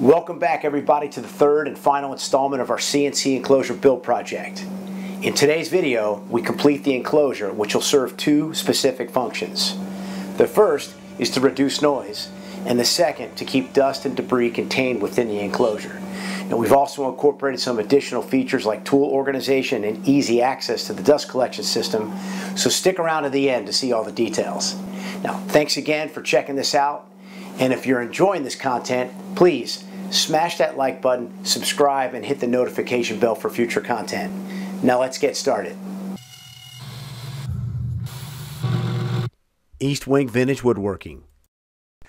Welcome back, everybody, to the third and final installment of our CNC enclosure build project. In today's video, we complete the enclosure, which will serve two specific functions. The first is to reduce noise, and the second to keep dust and debris contained within the enclosure. And we've also incorporated some additional features like tool organization and easy access to the dust collection system, so stick around to the end to see all the details. Now, thanks again for checking this out. And if you're enjoying this content, please smash that like button, subscribe, and hit the notification bell for future content. Now let's get started. East Wing Vintage Woodworking.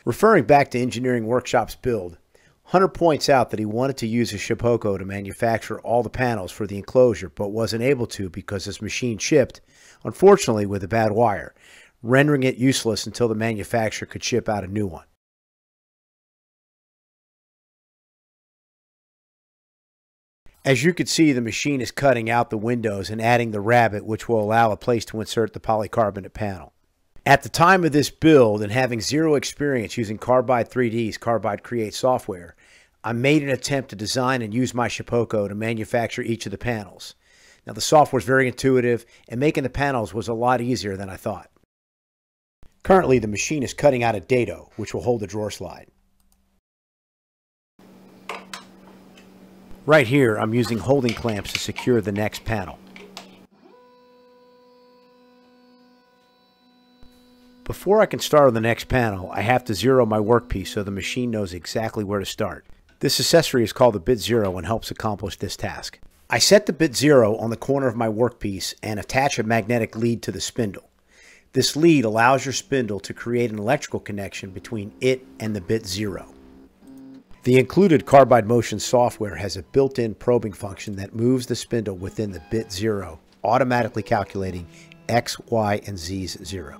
Referring back to Engineering Workshop's build, Hunter points out that he wanted to use his Shipoko to manufacture all the panels for the enclosure, but wasn't able to because his machine shipped, unfortunately, with a bad wire, rendering it useless until the manufacturer could ship out a new one. As you can see, the machine is cutting out the windows and adding the rabbet, which will allow a place to insert the polycarbonate panel. At the time of this build and having zero experience using Carbide 3D's Carbide Create software, I made an attempt to design and use my Shipoko to manufacture each of the panels. Now, the software is very intuitive, and making the panels was a lot easier than I thought. Currently, the machine is cutting out a dado, which will hold the drawer slide. Right here, I'm using holding clamps to secure the next panel. Before I can start on the next panel, I have to zero my workpiece so the machine knows exactly where to start. This accessory is called the bit zero and helps accomplish this task. I set the bit zero on the corner of my workpiece and attach a magnetic lead to the spindle. This lead allows your spindle to create an electrical connection between it and the bit zero. The included Carbide Motion software has a built-in probing function that moves the spindle within the bit zero, automatically calculating X, Y, and Z's zero.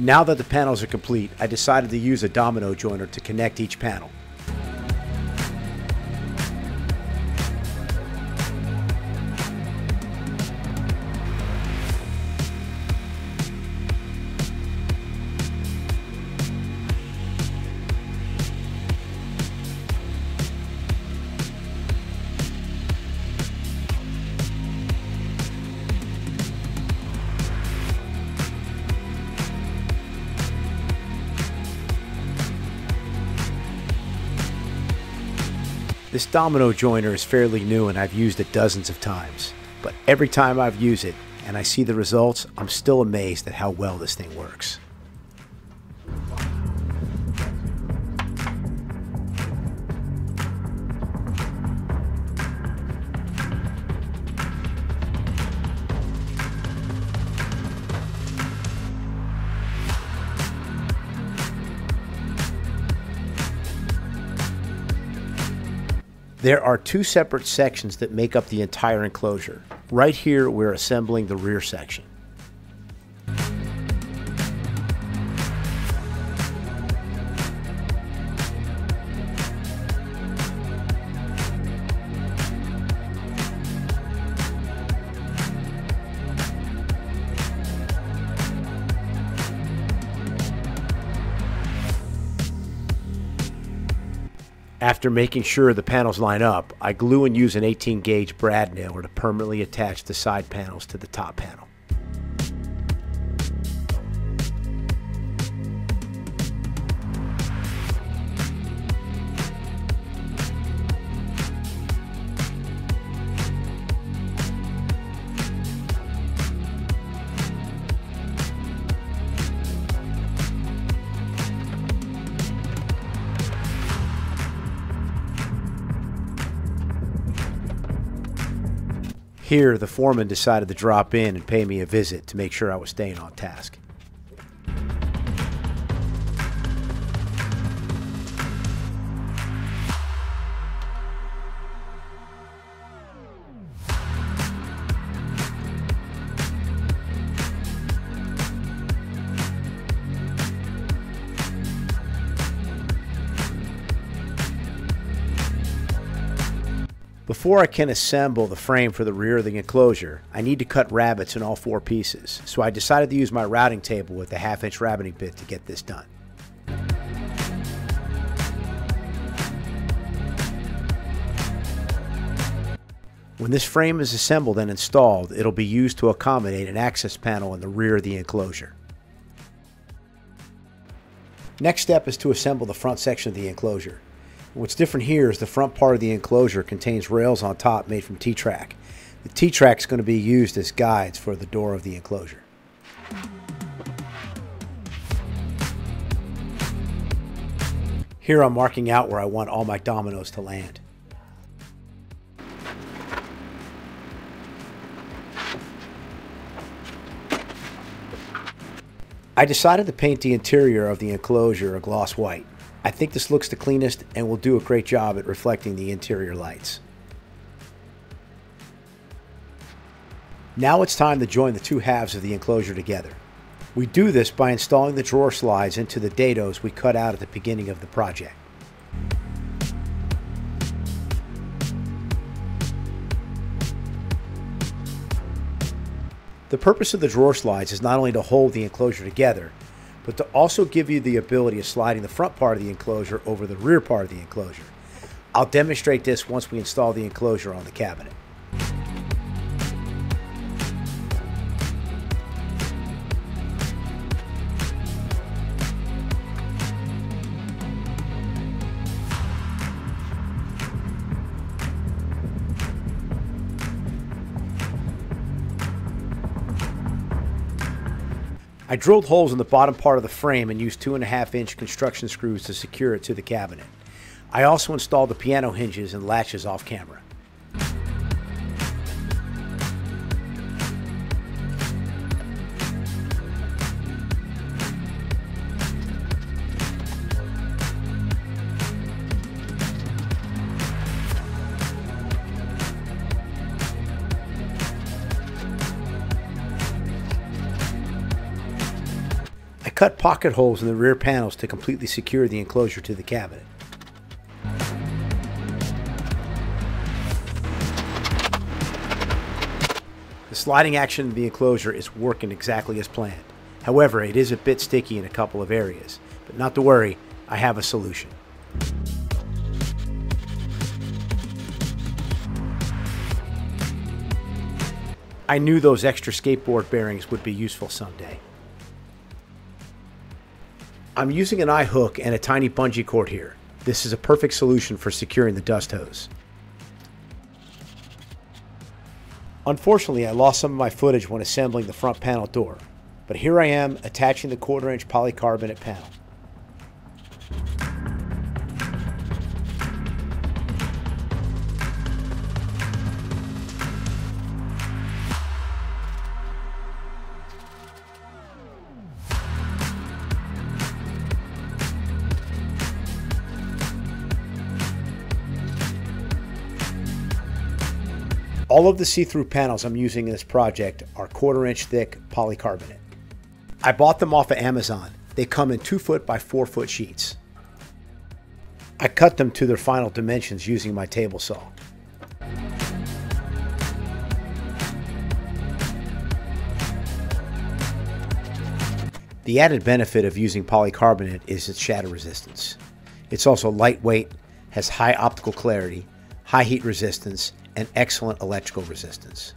Now that the panels are complete, I decided to use a domino joiner to connect each panel. This domino joiner is fairly new and I've used it dozens of times, but every time I've used it and I see the results, I'm still amazed at how well this thing works. There are two separate sections that make up the entire enclosure. Right here, we're assembling the rear section. After making sure the panels line up, I glue and use an 18-gauge brad nailer to permanently attach the side panels to the top panel. Here, the foreman decided to drop in and pay me a visit to make sure I was staying on task. Before I can assemble the frame for the rear of the enclosure, I need to cut rabbets in all four pieces, so I decided to use my routing table with a 1/2-inch rabbiting bit to get this done. When this frame is assembled and installed, it'll be used to accommodate an access panel in the rear of the enclosure. Next step is to assemble the front section of the enclosure. What's different here is the front part of the enclosure contains rails on top made from T-track. The T-track is going to be used as guides for the door of the enclosure. Here I'm marking out where I want all my dominoes to land. I decided to paint the interior of the enclosure a gloss white. I think this looks the cleanest and will do a great job at reflecting the interior lights. Now it's time to join the two halves of the enclosure together. We do this by installing the drawer slides into the dados we cut out at the beginning of the project. The purpose of the drawer slides is not only to hold the enclosure together, but to also give you the ability of sliding the front part of the enclosure over the rear part of the enclosure. I'll demonstrate this once we install the enclosure on the cabinet. I drilled holes in the bottom part of the frame and used 2.5-inch construction screws to secure it to the cabinet. I also installed the piano hinges and latches off camera. Cut pocket holes in the rear panels to completely secure the enclosure to the cabinet. The sliding action of the enclosure is working exactly as planned. However, it is a bit sticky in a couple of areas, but not to worry, I have a solution. I knew those extra skateboard bearings would be useful someday. I'm using an eye hook and a tiny bungee cord here. This is a perfect solution for securing the dust hose. Unfortunately, I lost some of my footage when assembling the front panel door, but here I am attaching the 1/4-inch polycarbonate panel. All of the see-through panels I'm using in this project are 1/4-inch thick polycarbonate. I bought them off of Amazon. They come in 2-foot by 4-foot sheets. I cut them to their final dimensions using my table saw. The added benefit of using polycarbonate is its shatter resistance. It's also lightweight, has high optical clarity, high heat resistance, and excellent electrical resistance.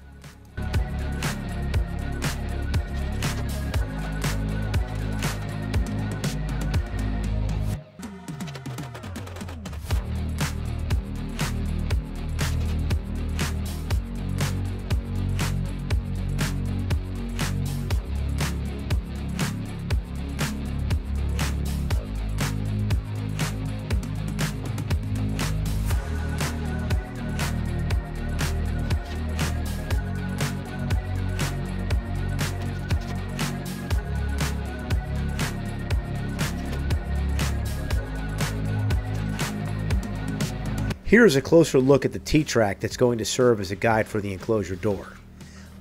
Here is a closer look at the T-track that's going to serve as a guide for the enclosure door.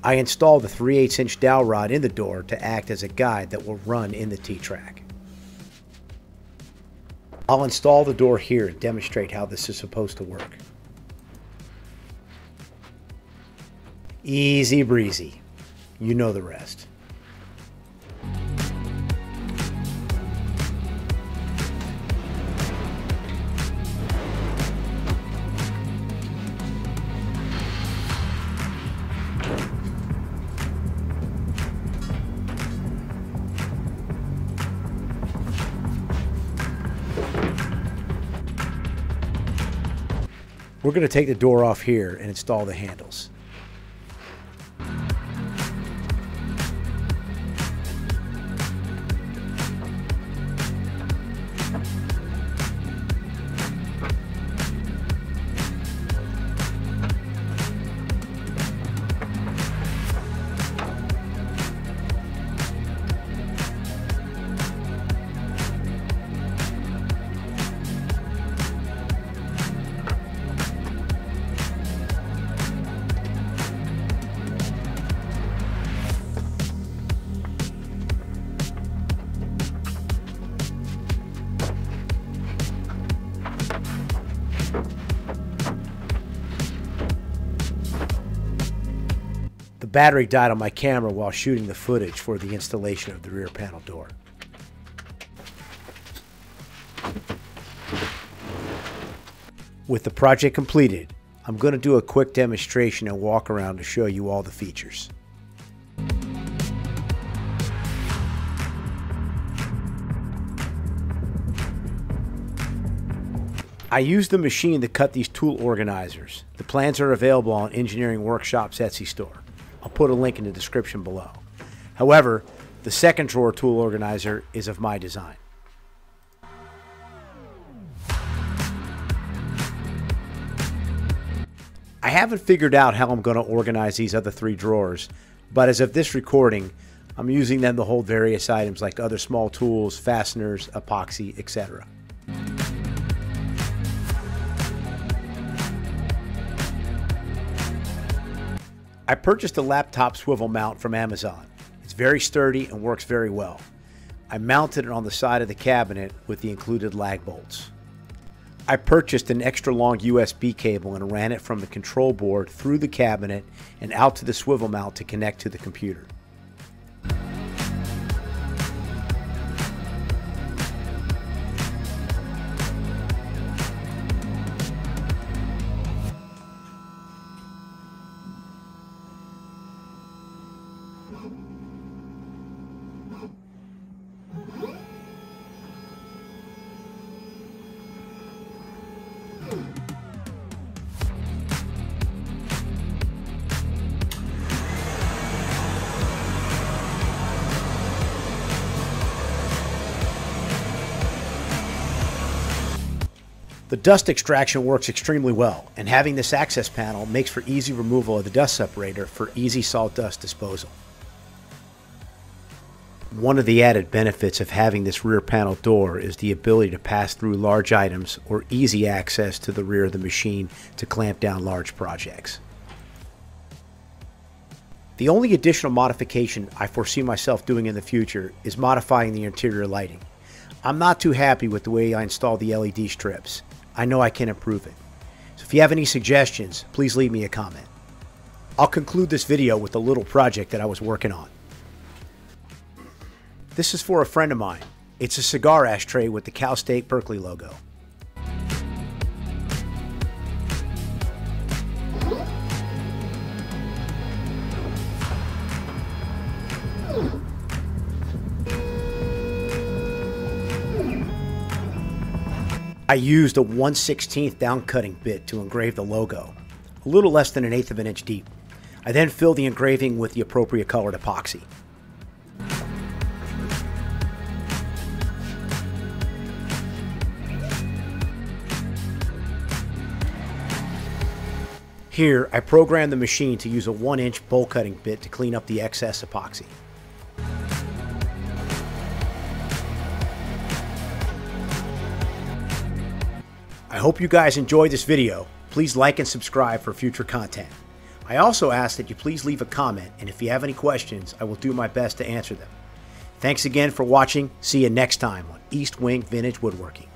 I installed the 3/8-inch dowel rod in the door to act as a guide that will run in the T-track. I'll install the door here and demonstrate how this is supposed to work. Easy breezy. You know the rest. We're going to take the door off here and install the handles. The battery died on my camera while shooting the footage for the installation of the rear panel door. With the project completed, I'm going to do a quick demonstration and walk around to show you all the features. I used the machine to cut these tool organizers. The plans are available on Engineering Workshop's Etsy store. I'll put a link in the description below. However, the second drawer tool organizer is of my design. I haven't figured out how I'm going to organize these other three drawers, but as of this recording, I'm using them to hold various items like other small tools, fasteners, epoxy, etc. I purchased a laptop swivel mount from Amazon. It's very sturdy and works very well. I mounted it on the side of the cabinet with the included lag bolts. I purchased an extra long USB cable and ran it from the control board through the cabinet and out to the swivel mount to connect to the computer. The dust extraction works extremely well, and having this access panel makes for easy removal of the dust separator for easy salt dust disposal. One of the added benefits of having this rear panel door is the ability to pass through large items or easy access to the rear of the machine to clamp down large projects. The only additional modification I foresee myself doing in the future is modifying the interior lighting. I'm not too happy with the way I installed the LED strips. I know I can improve it. So if you have any suggestions, please leave me a comment. I'll conclude this video with a little project that I was working on. This is for a friend of mine. It's a cigar ashtray with the Cal State Berkeley logo. I used a 1/16 down cutting bit to engrave the logo, a little less than 1/8 of an inch deep. I then filled the engraving with the appropriate colored epoxy. Here, I programmed the machine to use a 1-inch bowl cutting bit to clean up the excess epoxy. I hope you guys enjoyed this video. Please like and subscribe for future content. I also ask that you please leave a comment, and if you have any questions, I will do my best to answer them. Thanks again for watching. See you next time on East Wing Vintage Woodworking.